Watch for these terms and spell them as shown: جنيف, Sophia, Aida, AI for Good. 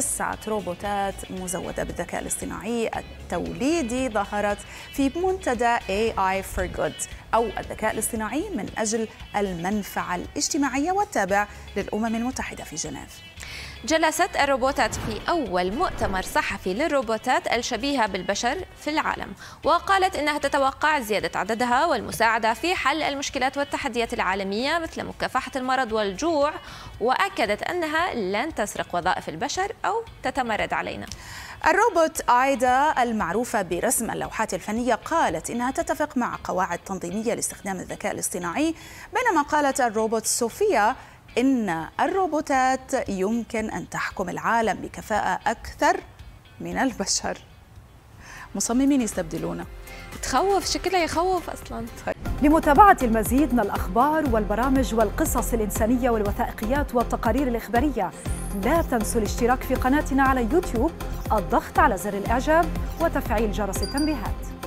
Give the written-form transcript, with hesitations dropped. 9 روبوتات مزودة بالذكاء الاصطناعي التوليدي ظهرت في منتدى AI for Good أو الذكاء الاصطناعي من أجل المنفعة الاجتماعية والتابع للأمم المتحدة في جنيف. جلست الروبوتات في أول مؤتمر صحفي للروبوتات الشبيهة بالبشر في العالم، وقالت إنها تتوقع زيادة عددها والمساعدة في حل المشكلات والتحديات العالمية مثل مكافحة المرض والجوع، وأكدت أنها لن تسرق وظائف البشر أو تتمرد علينا. الروبوت آيدا المعروفة برسم اللوحات الفنية قالت إنها تتفق مع قواعد تنظيمية لاستخدام الذكاء الاصطناعي، بينما قالت الروبوت صوفيا إن الروبوتات يمكن أن تحكم العالم بكفاءة أكثر من البشر. مصممين يستبدلونا. تخوف، شكلها يخوف أصلا. لمتابعة المزيد من الأخبار والبرامج والقصص الإنسانية والوثائقيات والتقارير الإخبارية، لا تنسوا الاشتراك في قناتنا على يوتيوب، الضغط على زر الإعجاب وتفعيل جرس التنبيهات.